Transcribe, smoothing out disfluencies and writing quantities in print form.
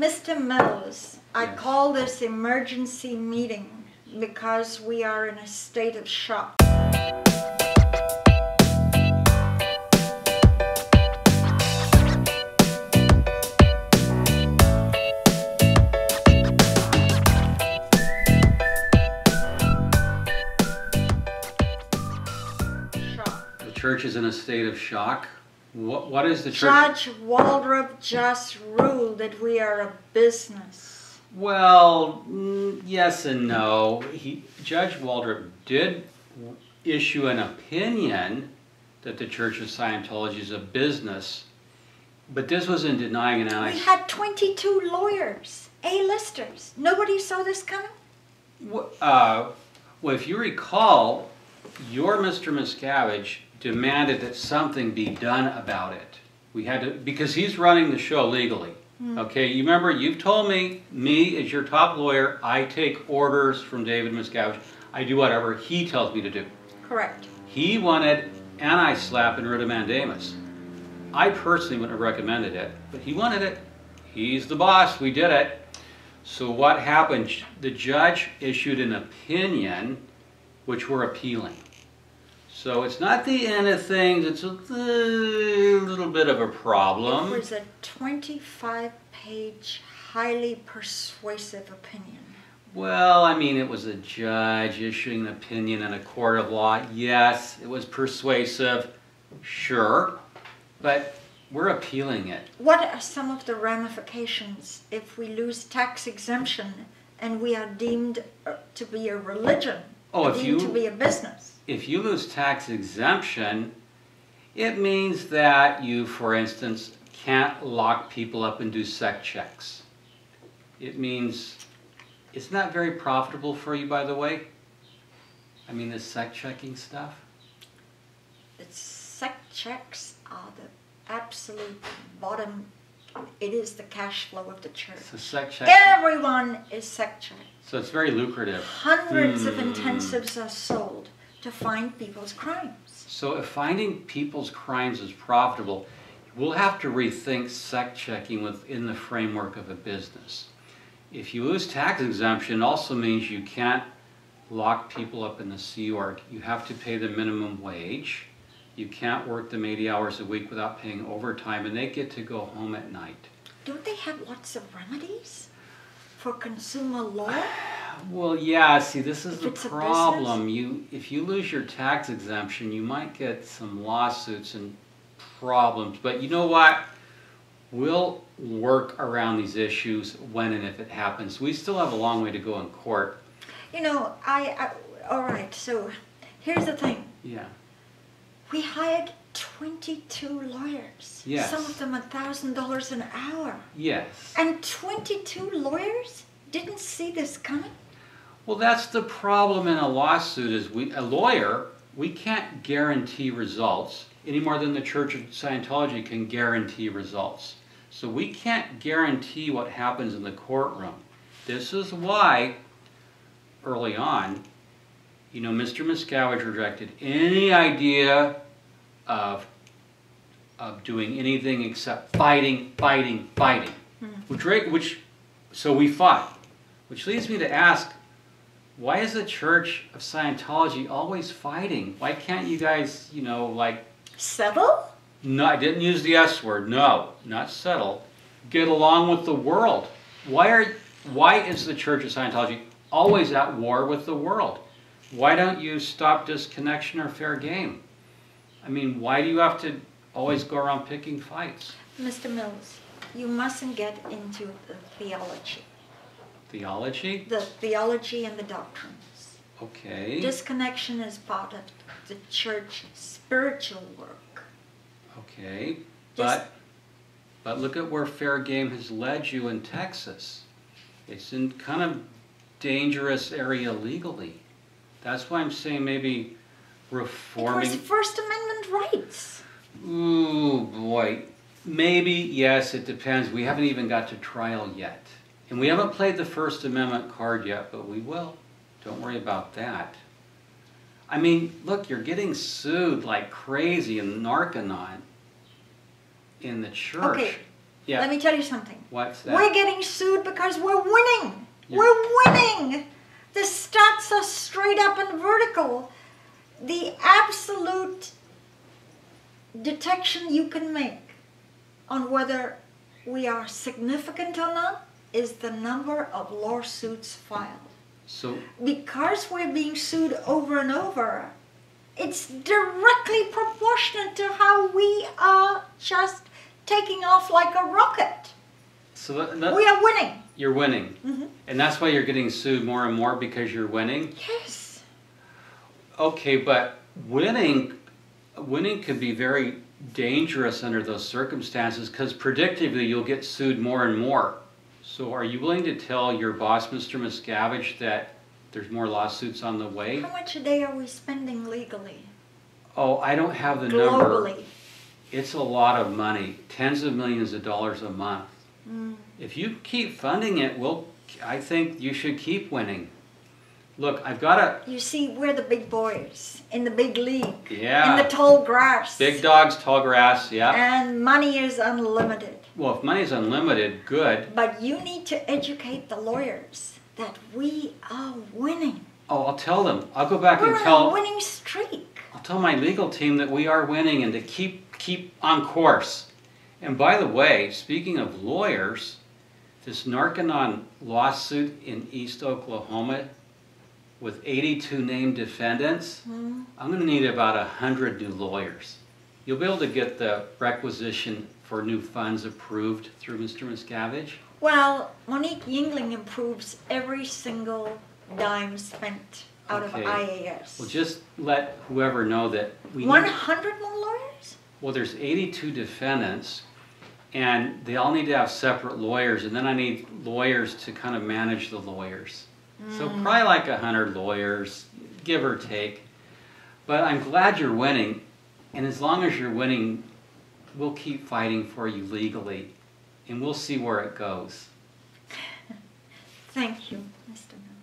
Mr. Mills, I call this emergency meeting because we are in a state of shock. The church is in a state of shock. What is the church? Judge Waldrop just ruled that we are a business. Well, yes and no. Judge Waldrop did issue an opinion that the Church of Scientology is a business, but this was in denying an alibi. We had 22 lawyers, A-listers. Nobody saw this coming? Well, if you recall, your Mr. Miscavige demanded that something be done about it. We had to, because he's running the show legally. Okay, you remember, you've told me as your top lawyer, I take orders from David Miscavige. I do whatever he tells me to do. Correct. He wanted anti-SLAPP and writ of mandamus. I personally wouldn't have recommended it, but he wanted it. He's the boss, we did it. So what happened? The judge issued an opinion which we're appealing. So it's not the end of things, it's a little bit of a problem. It was a 25-page, highly persuasive opinion. Well, I mean, it was a judge issuing an opinion in a court of law. Yes, it was persuasive, sure, but we're appealing it. What are some of the ramifications if we lose tax exemption and we are deemed to be a religion, deemed to be a business? If you lose tax exemption, it means that you, for instance, can't lock people up and do sec checks. It means it's not very profitable for you, by the way. I mean, this sec checking stuff. Sec checks are the absolute bottom. It is the cash flow of the church. So sec check. Everyone is sec checked. So it's very lucrative. Hundreds of intensives are sold to find people's crimes. So if finding people's crimes is profitable, we'll have to rethink sec checking within the framework of a business. If you lose tax exemption, it also means you can't lock people up in the Sea Org. You have to pay the minimum wage. You can't work them 80 hours a week without paying overtime, and they get to go home at night. Don't they have lots of remedies for consumer law? Well, yeah, see, this is the problem. If you lose your tax exemption, you might get some lawsuits and problems. But you know what? We'll work around these issues when and if it happens. We still have a long way to go in court. You know, all right, so here's the thing. Yeah. We hired 22 lawyers. Yes. Some of them $1,000 an hour. Yes. And 22 lawyers didn't see this coming? Well, that's the problem in a lawsuit is a lawyer, we can't guarantee results any more than the Church of Scientology can guarantee results. So we can't guarantee what happens in the courtroom. This is why, early on, you know, Mr. Miscavige rejected any idea of doing anything except fighting. So we fought. Which leads me to ask, why is the Church of Scientology always fighting? Why can't you guys, you know, like... Settle? No, I didn't use the S word. No, not settle. Get along with the world. Why is the Church of Scientology always at war with the world? Why don't you stop disconnection or fair game? I mean, why do you have to always go around picking fights? Mr. Mills, you mustn't get into the theology. Theology? The theology and the doctrines. Okay. Disconnection is part of the church's spiritual work. Okay, but look at where fair game has led you in Texas. It's in kind of dangerous area legally. That's why I'm saying maybe reforming... Because First Amendment rights. Ooh, boy. Maybe, yes, it depends. We haven't even got to trial yet. And we haven't played the First Amendment card yet, but we will. Don't worry about that. I mean, look, you're getting sued like crazy in Narconon in the church. Okay, Yeah. Let me tell you something. What's that? We're getting sued because we're winning. Yeah. We're winning. The stats are straight up and vertical. The absolute detection you can make on whether we are significant or not is the number of lawsuits filed. So, because we're being sued over and over, it's directly proportionate to how we are just taking off like a rocket. So we are winning. You're winning. Mm-hmm. And that's why you're getting sued more and more, because you're winning? Yes. Okay, but winning could be very dangerous under those circumstances, because predictably you'll get sued more and more. So are you willing to tell your boss, Mr. Miscavige, that there's more lawsuits on the way? How much a day are we spending legally? Oh, I don't have the number. Globally. It's a lot of money, tens of millions of dollars a month. Mm. If you keep funding it, well, I think you should keep winning. Look, I've got to... You see, we're the big boys in the big league. Yeah. In the tall grass. Big dogs, tall grass, yeah. And money is unlimited. Well, if money is unlimited, good. But you need to educate the lawyers that we are winning. Oh, I'll tell them. I'll go back and tell... We're on a winning streak. I'll tell my legal team that we are winning and to keep on course. And by the way, speaking of lawyers, this Narconon lawsuit in East Oklahoma with 82 named defendants, I'm going to need about 100 new lawyers. You'll be able to get the requisition for new funds approved through Mr. Miscavige? Well, Monique Yingling approves every single dime spent out of IAS. Well, just let whoever know that we 100 more lawyers? Well, there's 82 defendants, and they all need to have separate lawyers, and then I need lawyers to kind of manage the lawyers. Mm. So probably like 100 lawyers, give or take. But I'm glad you're winning, and as long as you're winning, we'll keep fighting for you legally, and we'll see where it goes. Thank you, Mr. Miller.